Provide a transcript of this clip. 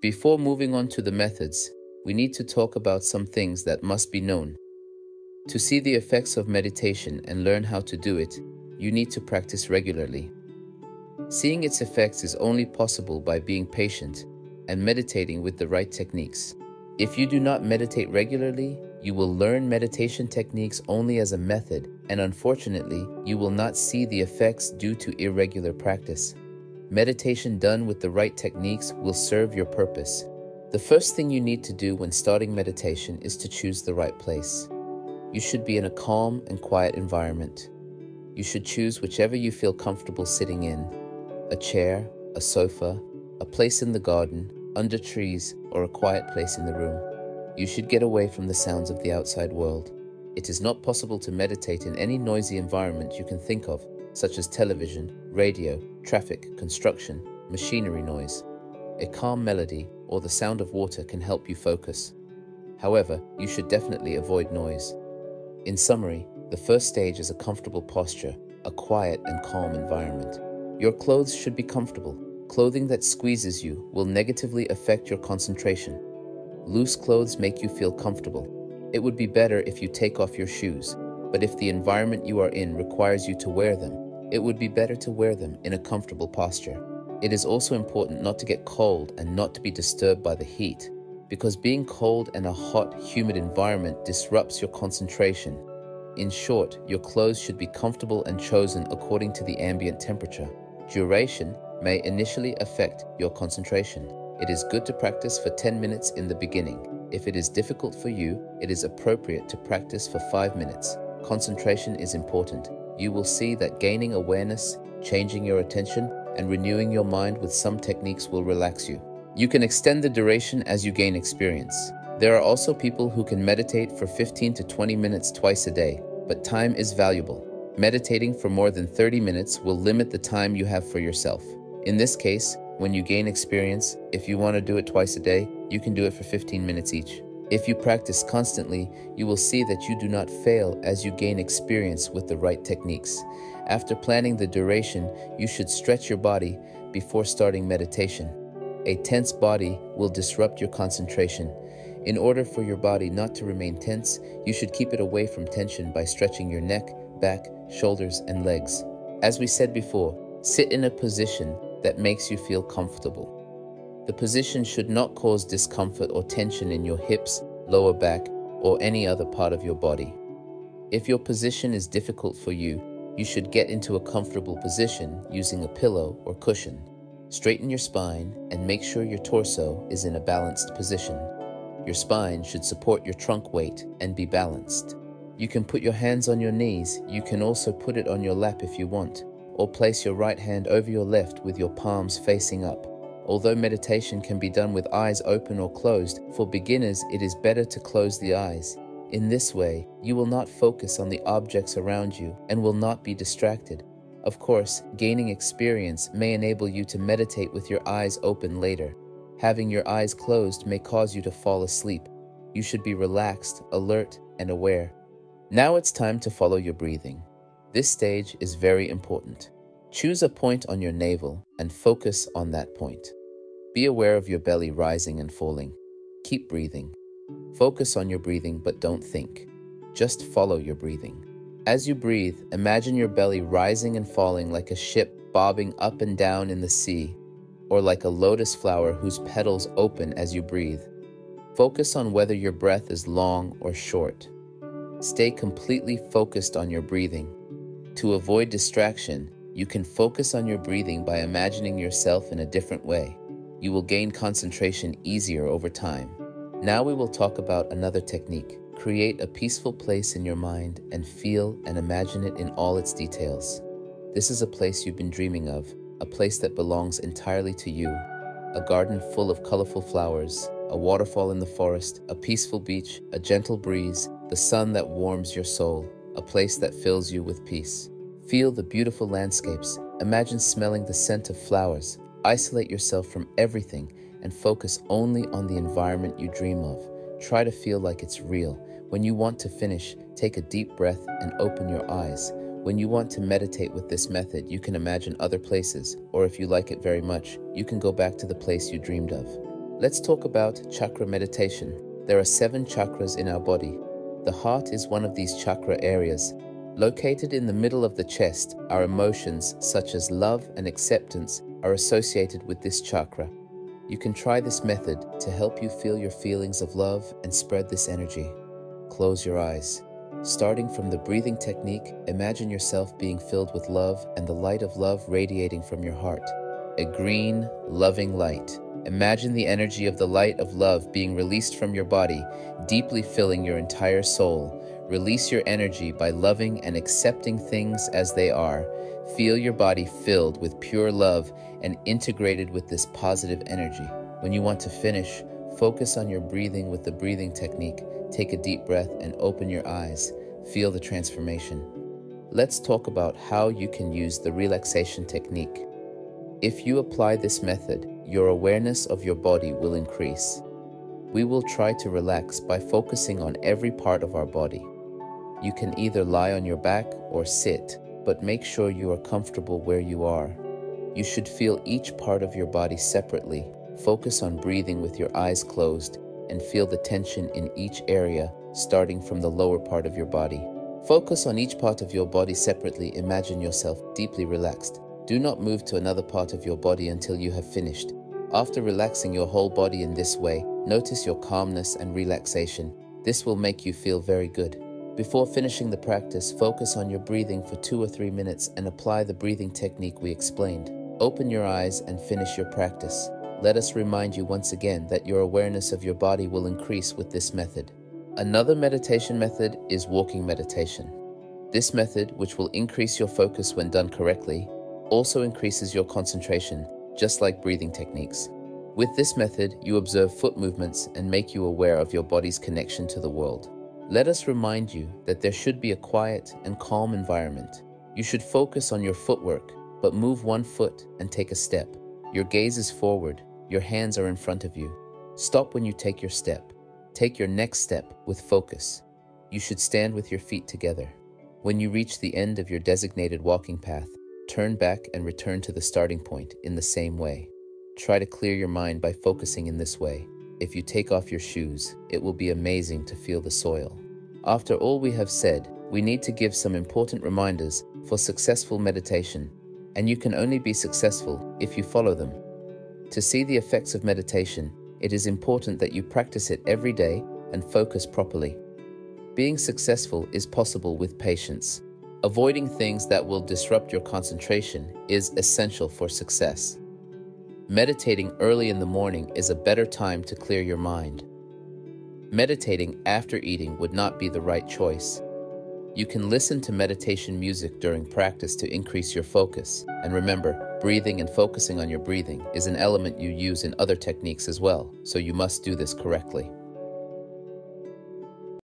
Before moving on to the methods, we need to talk about some things that must be known. To see the effects of meditation and learn how to do it, you need to practice regularly. Seeing its effects is only possible by being patient and meditating with the right techniques. If you do not meditate regularly, you will learn meditation techniques only as a method, and unfortunately, you will not see the effects due to irregular practice. Meditation done with the right techniques will serve your purpose. The first thing you need to do when starting meditation is to choose the right place. You should be in a calm and quiet environment. You should choose whichever you feel comfortable sitting in: a chair, a sofa, a place in the garden, under trees, or a quiet place in the room. You should get away from the sounds of the outside world. It is not possible to meditate in any noisy environment you can think of, such as television, radio, traffic, construction, machinery noise. A calm melody or the sound of water can help you focus. However, you should definitely avoid noise. In summary, the first stage is a comfortable posture, a quiet and calm environment. Your clothes should be comfortable. Clothing that squeezes you will negatively affect your concentration. Loose clothes make you feel comfortable. It would be better if you take off your shoes, but if the environment you are in requires you to wear them, it would be better to wear them in a comfortable posture. It is also important not to get cold and not to be disturbed by the heat, because being cold and a hot, humid environment disrupts your concentration. In short, your clothes should be comfortable and chosen according to the ambient temperature. Duration may initially affect your concentration. It is good to practice for 10 minutes in the beginning. If it is difficult for you, it is appropriate to practice for 5 minutes. Concentration is important. You will see that gaining awareness, changing your attention, and renewing your mind with some techniques will relax you. You can extend the duration as you gain experience. There are also people who can meditate for 15 to 20 minutes twice a day, but time is valuable. Meditating for more than 30 minutes will limit the time you have for yourself. In this case, when you gain experience, if you want to do it twice a day, you can do it for 15 minutes each. If you practice constantly, you will see that you do not fail as you gain experience with the right techniques. After planning the duration, you should stretch your body before starting meditation. A tense body will disrupt your concentration. In order for your body not to remain tense, you should keep it away from tension by stretching your neck, back, shoulders, and legs. As we said before, sit in a position that makes you feel comfortable. The position should not cause discomfort or tension in your hips, lower back, or any other part of your body. If your position is difficult for you, you should get into a comfortable position using a pillow or cushion. Straighten your spine and make sure your torso is in a balanced position. Your spine should support your trunk weight and be balanced. You can put your hands on your knees. You can also put it on your lap if you want, or place your right hand over your left with your palms facing up. Although meditation can be done with eyes open or closed, for beginners it is better to close the eyes. In this way, you will not focus on the objects around you and will not be distracted. Of course, gaining experience may enable you to meditate with your eyes open later. Having your eyes closed may cause you to fall asleep. You should be relaxed, alert, and aware. Now it's time to follow your breathing. This stage is very important. Choose a point on your navel and focus on that point. Be aware of your belly rising and falling. Keep breathing. Focus on your breathing, but don't think. Just follow your breathing. As you breathe, imagine your belly rising and falling like a ship bobbing up and down in the sea, or like a lotus flower whose petals open as you breathe. Focus on whether your breath is long or short. Stay completely focused on your breathing. To avoid distraction, you can focus on your breathing by imagining yourself in a different way. You will gain concentration easier over time. Now we will talk about another technique. Create a peaceful place in your mind and feel and imagine it in all its details. This is a place you've been dreaming of, a place that belongs entirely to you. A garden full of colorful flowers, a waterfall in the forest, a peaceful beach, a gentle breeze, the sun that warms your soul, a place that fills you with peace. Feel the beautiful landscapes. Imagine smelling the scent of flowers. Isolate yourself from everything and focus only on the environment you dream of. Try to feel like it's real. When you want to finish, take a deep breath and open your eyes. When you want to meditate with this method, you can imagine other places, or if you like it very much, you can go back to the place you dreamed of. Let's talk about chakra meditation. There are 7 chakras in our body. The heart is one of these chakra areas. Located in the middle of the chest, our emotions, such as love and acceptance, are associated with this chakra. You can try this method to help you feel your feelings of love and spread this energy. Close your eyes. Starting from the breathing technique, imagine yourself being filled with love and the light of love radiating from your heart. A green, loving light. Imagine the energy of the light of love being released from your body, deeply filling your entire soul. Release your energy by loving and accepting things as they are. Feel your body filled with pure love and integrated with this positive energy. When you want to finish, focus on your breathing with the breathing technique. Take a deep breath and open your eyes. Feel the transformation. Let's talk about how you can use the relaxation technique. If you apply this method, your awareness of your body will increase. We will try to relax by focusing on every part of our body. You can either lie on your back or sit, but make sure you are comfortable where you are. You should feel each part of your body separately. Focus on breathing with your eyes closed and feel the tension in each area, starting from the lower part of your body. Focus on each part of your body separately. Imagine yourself deeply relaxed. Do not move to another part of your body until you have finished. After relaxing your whole body in this way, notice your calmness and relaxation. This will make you feel very good. Before finishing the practice, focus on your breathing for 2 or 3 minutes and apply the breathing technique we explained. Open your eyes and finish your practice. Let us remind you once again that your awareness of your body will increase with this method. Another meditation method is walking meditation. This method, which will increase your focus when done correctly, also increases your concentration, just like breathing techniques. With this method, you observe foot movements and make you aware of your body's connection to the world. Let us remind you that there should be a quiet and calm environment. You should focus on your footwork, but move one foot and take a step. Your gaze is forward. Your hands are in front of you. Stop when you take your step. Take your next step with focus. You should stand with your feet together. When you reach the end of your designated walking path, turn back and return to the starting point in the same way. Try to clear your mind by focusing in this way. If you take off your shoes, it will be amazing to feel the soil. After all we have said, we need to give some important reminders for successful meditation, and you can only be successful if you follow them. To see the effects of meditation, it is important that you practice it every day and focus properly. Being successful is possible with patience. Avoiding things that will disrupt your concentration is essential for success. Meditating early in the morning is a better time to clear your mind. Meditating after eating would not be the right choice. You can listen to meditation music during practice to increase your focus. And remember, breathing and focusing on your breathing is an element you use in other techniques as well, so you must do this correctly.